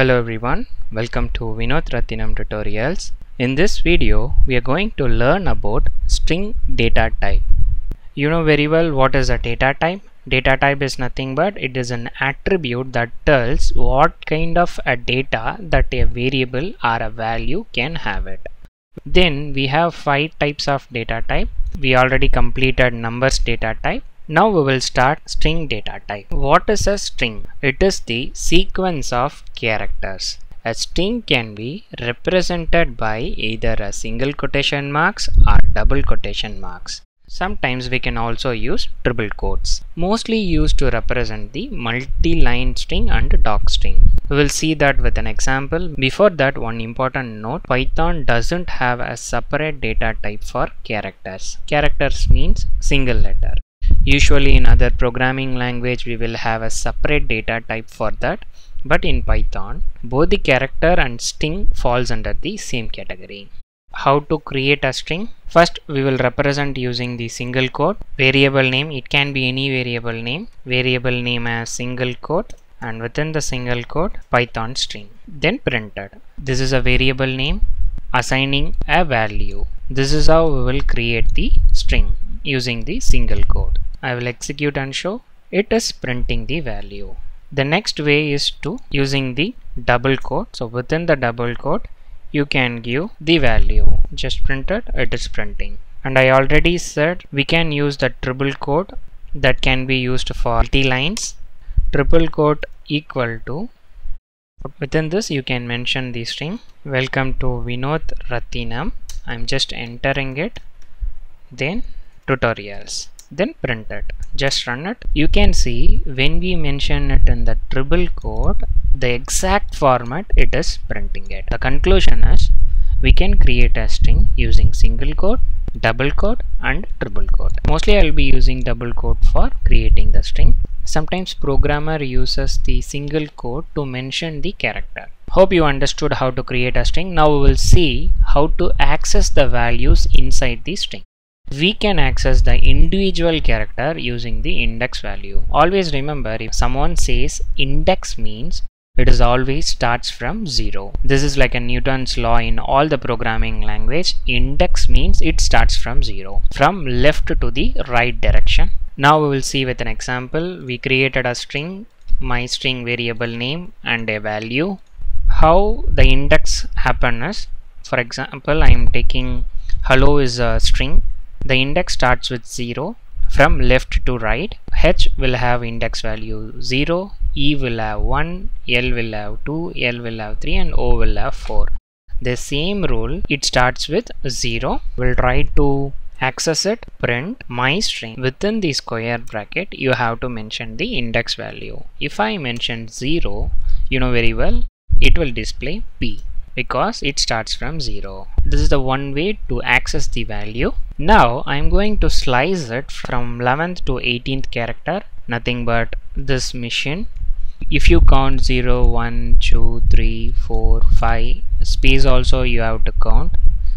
Hello everyone, welcome to Vinoth Rathinam tutorials. In this video we are going to learn about string data type. You know very well what is a data type. Data type is nothing but it is an attribute that tells what kind of a data that a variable or a value can have it. Then we have 5 types of data type. We already completed numbers data type. Now we will start string data type. What is a string? It is the sequence of characters. A string can be represented by either a single quotation marks or double quotation marks. Sometimes we can also use triple quotes. Mostly used to represent the multi-line string and doc string. We will see that with an example. Before that, one important note, Python doesn't have a separate data type for characters. Characters means single letter. Usually in other programming language we will have a separate data type for that, but in Python both the character and string falls under the same category. How to create a string? First we will represent using the single quote. Variable name, it can be any variable name. Variable name as single quote, and within the single quote Python string. Then printed. This is a variable name assigning a value. This is how we will create the string using the single quote. I will execute and show. It is printing the value. The next way is to using the double quote. So within the double quote you can give the value. Just print it, it is printing. And I already said we can use the triple quote that can be used for multi-lines. Triple quote equal to, within this you can mention the string. Welcome to Vinoth Rathinam. I am just entering it. Then tutorials. Then print it. Just run it. You can see when we mention it in the triple quote, the exact format it is printing it. The conclusion is we can create a string using single quote, double quote and triple quote. Mostly I will be using double quote for creating the string. Sometimes programmer uses the single quote to mention the character. Hope you understood how to create a string. Now we will see how to access the values inside the string. We can access the individual character using the index value. Always remember, if someone says index means it is always starts from 0. This is like a Newton's law in all the programming language. Index means it starts from 0, from left to the right direction. Now we will see with an example. We created a string, my string variable name and a value. How the index happen is, for example, I am taking hello is a string. The index starts with 0 from left to right. H will have index value 0, E will have 1, L will have 2, L will have 3 and O will have 4. The same rule, it starts with 0. We'll try to access it. Print my string. Within the square bracket you have to mention the index value. If I mention 0, you know very well it will display P, because it starts from 0. This is the one way to access the value. Now I am going to slice it from 11th to 18th character, nothing but this machine. If you count 0, 1, 2, 3, 4, 5, space also you have to count,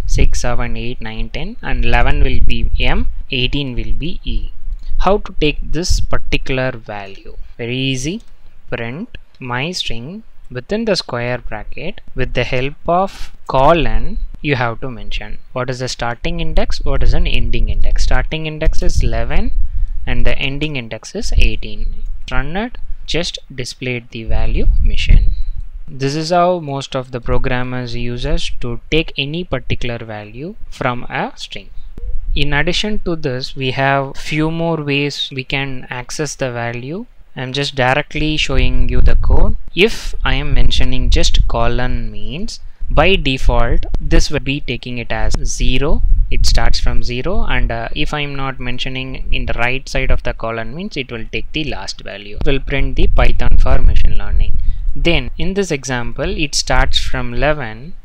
6, 7, 8, 9, 10 and 11 will be M, 18 will be E. How to take this particular value? Very easy. Print my string. Within the square bracket, with the help of colon, you have to mention what is the starting index, what is an ending index. Starting index is 11 and the ending index is 18. Run it, just displayed the value mission. This is how most of the programmers uses to take any particular value from a string. In addition to this, we have few more ways we can access the value. I am just directly showing you the code. If I am mentioning just colon means, by default this would be taking it as 0, it starts from 0, and if I am not mentioning in the right side of the colon means it will take the last value. It will print the Python for machine learning. Then in this example it starts from 11,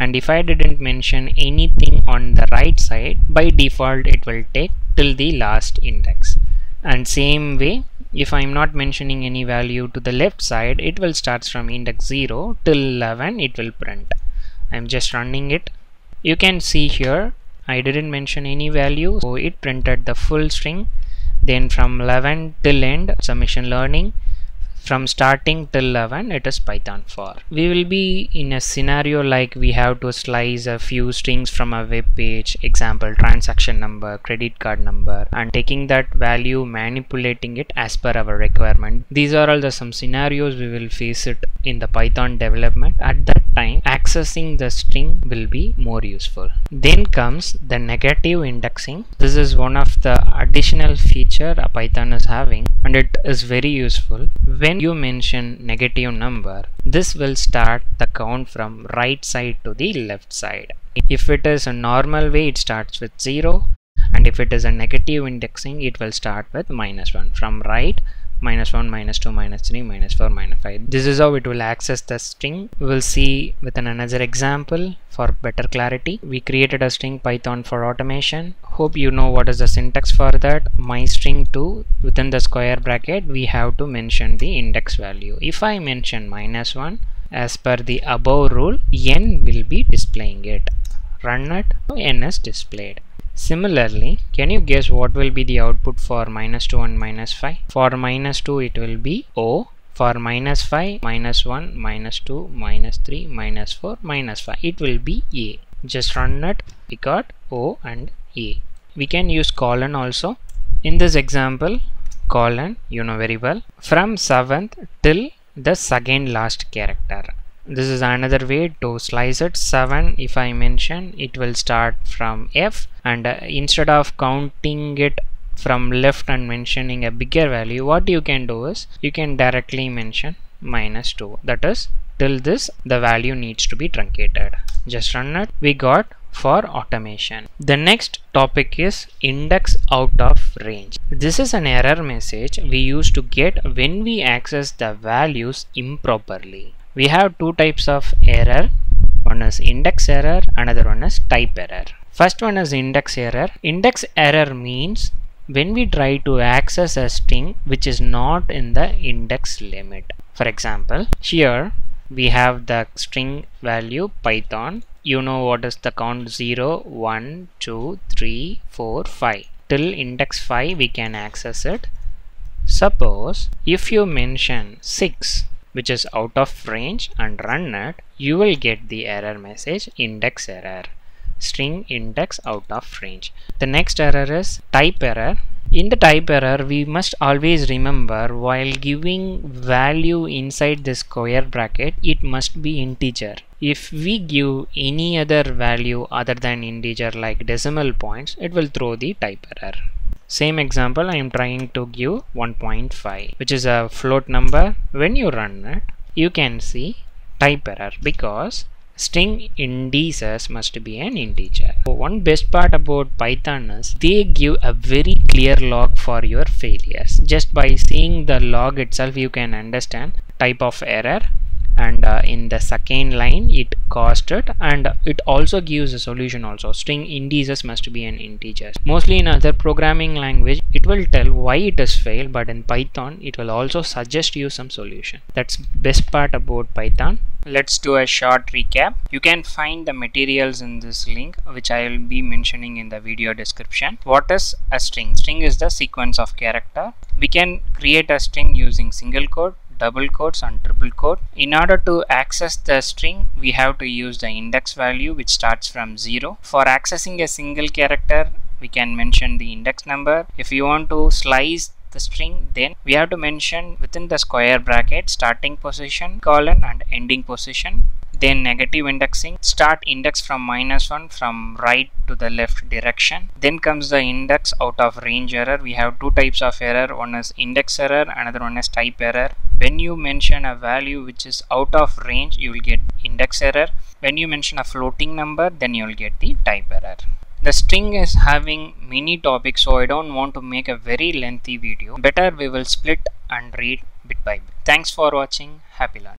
and if I didn't mention anything on the right side, by default it will take till the last index. And same way, if I am not mentioning any value to the left side, it will start from index 0 till 11 it will print. I am just running it. You can see here I didn't mention any value, so it printed the full string. Then from 11 till end, it's a machine learning. from starting till 11 it is Python for. We will be in a scenario like we have to slice a few strings from a web page, example transaction number, credit card number, and taking that value, manipulating it as per our requirement. These are all the some scenarios we will face it in the Python development. At that time, accessing the string will be more useful. Then comes the negative indexing. This is one of the additional feature a Python is having, and it is very useful. When you mention negative number, this will start the count from right side to the left side. If it is a normal way, it starts with 0, and if it is a negative indexing, it will start with -1 from right, -1, -2, -3, -4, -5. This is how it will access the string. We'll see with another example for better clarity. We created a string Python for automation. Hope you know what is the syntax for that. My string 2, within the square bracket we have to mention the index value. If I mention -1, as per the above rule, n will be displaying it. Run it, n is displayed. Similarly, can you guess what will be the output for -2 and -5? For -2 it will be O. For -5, -1, -2, -3, -4, -5, it will be A. Just run it, we got O and A. We can use colon also. In this example, colon, you know very well, from 7th till the second last character. This is another way to slice it. 7, if I mention, it will start from F, and instead of counting it from left and mentioning a bigger value, what you can do is you can directly mention -2, that is till this the value needs to be truncated. Just run it, we got for automation. The next topic is index out of range. This is an error message we used to get when we access the values improperly. We have two types of error. One is index error, another one is type error. First one is index error. Index error means when we try to access a string which is not in the index limit. For example, here we have the string value Python. You know what is the count 0, 1, 2, 3, 4, 5. Till index 5 we can access it. Suppose if you mention 6, which is out of range, and run it, you will get the error message index error, string index out of range. The next error is type error. In the type error, we must always remember while giving value inside the square bracket, it must be integer. If we give any other value other than integer like decimal points, it will throw the type error. Same example, I am trying to give 1.5, which is a float number. When you run it, you can see type error because string indices must be an integer. So one best part about Python is they give a very clear log for your failures. Just by seeing the log itself, you can understand type of error, and in the second line it caused it, and it also gives a solution also. String indices must be an integer. Mostly in other programming language it will tell why it is failed, but in Python it will also suggest you some solution. That's best part about Python. Let's do a short recap. You can find the materials in this link, which I will be mentioning in the video description. What is a string? String is the sequence of character. We can create a string using single quote, double quotes and triple quote. In order to access the string, we have to use the index value which starts from 0. For accessing a single character, we can mention the index number. If you want to slice the string, then we have to mention within the square bracket starting position, colon, and ending position. Then negative indexing, start index from -1 from right to the left direction. Then comes the index out of range error. We have two types of error. One is index error, another one is type error. When you mention a value which is out of range, you will get index error. When you mention a floating number, then you will get the type error. The string is having many topics, so I don't want to make a very lengthy video. Better we will split and read bit by bit. Thanks for watching. Happy learning.